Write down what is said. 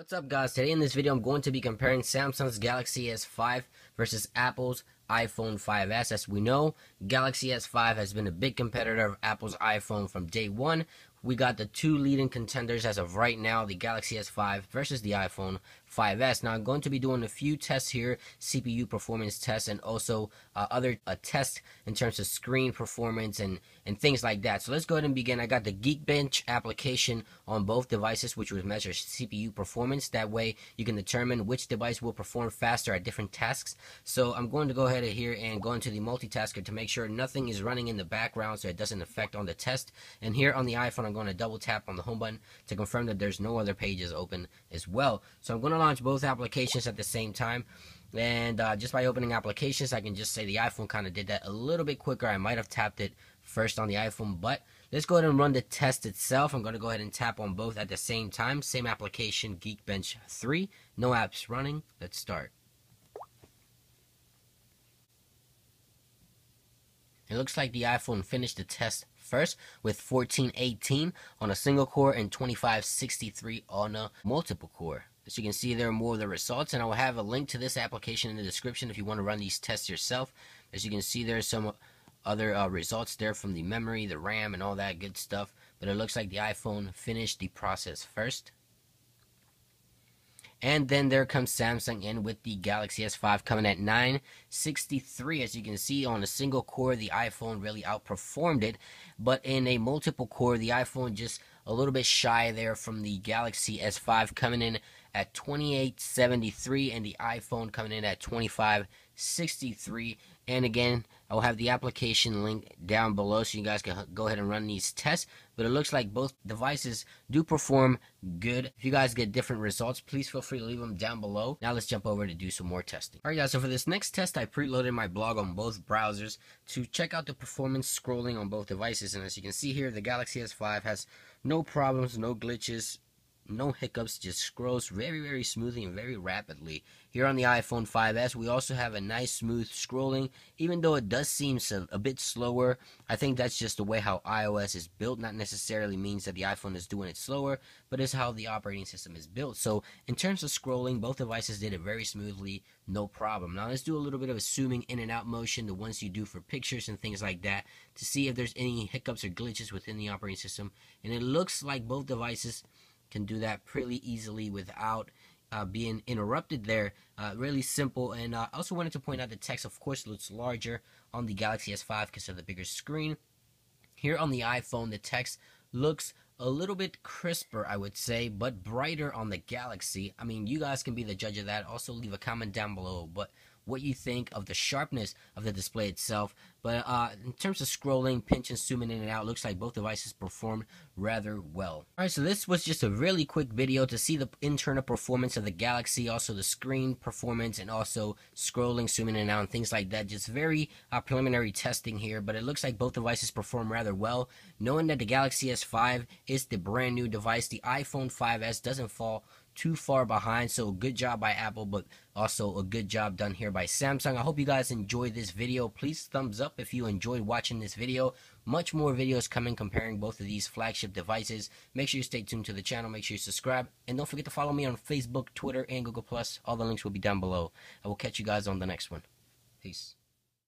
What's up guys, today in this video I'm going to be comparing Samsung's Galaxy S5 versus Apple's iPhone 5s. As we know, Galaxy S5 has been a big competitor of Apple's iPhone from day one. We got the two leading contenders as of right now, the Galaxy S5 versus the iPhone 5s. Now I'm going to be doing a few tests here, CPU performance tests and also other tests in terms of screen performance and things like that. So let's go ahead and begin. I got the Geekbench application on both devices, which would measure CPU performance. That way you can determine which device will perform faster at different tasks. So I'm going to go ahead here and go into the multitasker to make sure nothing is running in the background so it doesn't affect on the test. And here on the iPhone, I'm going to double tap on the home button to confirm that there's no other pages open as well. So I'm going to launch both applications at the same time, and just by opening applications, I can just say the iPhone kind of did that a little bit quicker. I might have tapped it first on the iPhone, but let's go ahead and run the test itself. I'm going to go ahead and tap on both at the same time. Same application, Geekbench 3, no apps running. Let's start. It looks like the iPhone finished the test first with 1418 on a single core and 2563 on a multiple core. As you can see, there are more of the results, and I will have a link to this application in the description if you want to run these tests yourself. As you can see, there are some other results there from the memory, the RAM, and all that good stuff, but it looks like the iPhone finished the process first. And then there comes Samsung in with the Galaxy S5 coming at 963. As you can see, on a single core, the iPhone really outperformed it. But in a multiple core, the iPhone just a little bit shy there from the Galaxy S5 coming in at 2873 and the iPhone coming in at 2563. And again, I will have the application link down below so you guys can go ahead and run these tests. But it looks like both devices do perform good. If you guys get different results, please feel free to leave them down below. Now let's jump over to do some more testing. Alright guys, so for this next test, I preloaded my blog on both browsers to check out the performance scrolling on both devices. And as you can see here, the Galaxy S5 has no problems, no glitches, no hiccups, just scrolls very, very smoothly and very rapidly. Here on the iPhone 5s, we also have a nice smooth scrolling, even though it does seem a bit slower. I think that's just the way how iOS is built. Not necessarily means that the iPhone is doing it slower, but it's how the operating system is built. So in terms of scrolling, both devices did it very smoothly, no problem. Now let's do a little bit of a zooming in and out motion, the ones you do for pictures and things like that, to see if there's any hiccups or glitches within the operating system. And it looks like both devices can do that pretty easily without being interrupted there. Really simple. And I also wanted to point out the text, of course, looks larger on the Galaxy S5 because of the bigger screen. Here on the iPhone, the text looks a little bit crisper, I would say, but brighter on the Galaxy. I mean, you guys can be the judge of that. Also, leave a comment down below what you think of the sharpness of the display itself. But in terms of scrolling, pinch and zooming in and out, looks like both devices performed rather well. Alright, so this was just a really quick video to see the internal performance of the Galaxy, also the screen performance, and also scrolling, zooming in and out, and things like that. Just very preliminary testing here, but it looks like both devices perform rather well. Knowing that the Galaxy S5 is the brand new device, the iPhone 5s doesn't fall too far behind, so good job by Apple, but also a good job done here by Samsung. I hope you guys enjoyed this video. Please thumbs up if you enjoyed watching this video. Much more videos coming comparing both of these flagship devices. Make sure you stay tuned to the channel, make sure you subscribe, and don't forget to follow me on Facebook, Twitter, and Google+. All the links will be down below. I will catch you guys on the next one. Peace.